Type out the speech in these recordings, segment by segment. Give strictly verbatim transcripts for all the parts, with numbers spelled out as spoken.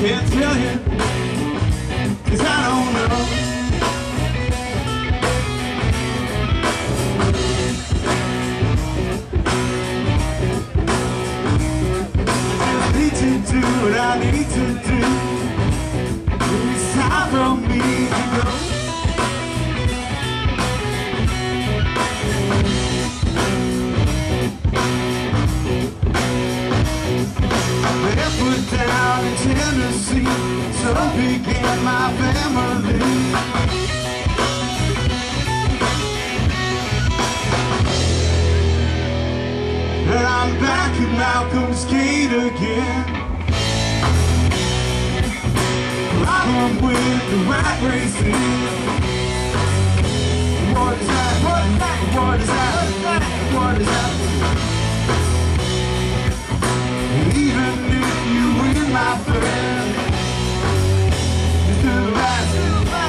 Can't tell you, 'cause I don't know. I need to do what I need to do. It's time for me to go. My head put down in Tennessee, so began my family. And I'm back at Malcolm's Gate again, riding with the rat racing. What is that? What is that? What is that? What is that? My friend, it's to the right, it's to the right, it's to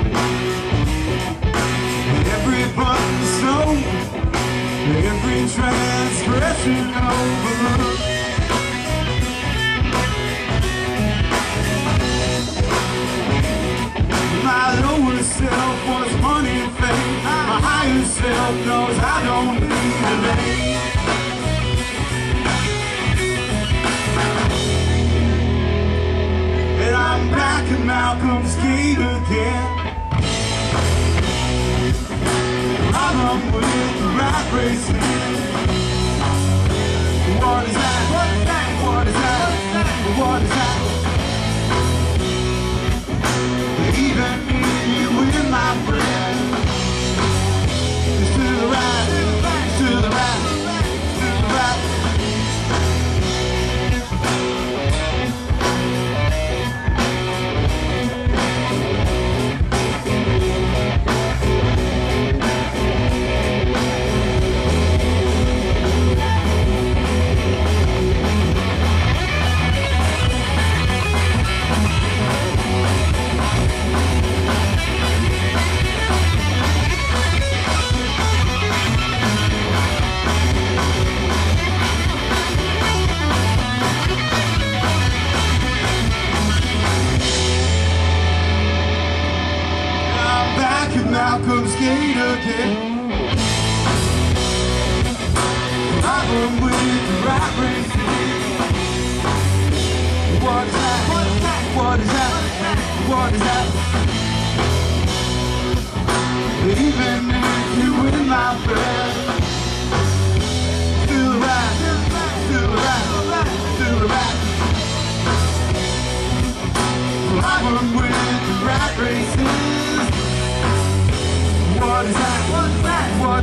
the right. Every transgression overlooked, my lower self was money and fame. My higher self knows I don't need a name. And I'm back at Malcolm's Gate again, I'm with the rat racing. What is that? What is that? What is that? What is that? Even you in my friend, it's to the right, it's to the right, it's to the right. Malcolm's Gate again, I'm with the rat racing. What is that? What is that? What is that? What is that? Even if you were my friend, still a rat, still a rat, still a rat. I'm with the rat racing. What is that? What is that? What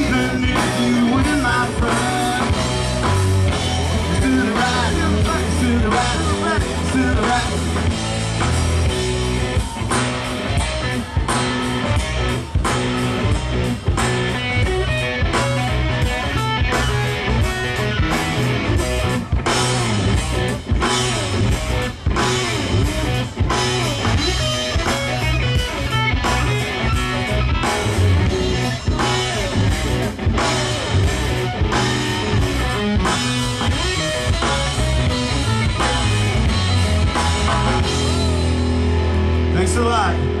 Even if you were my friend, to the right, to the right, to the right. Thanks a lot.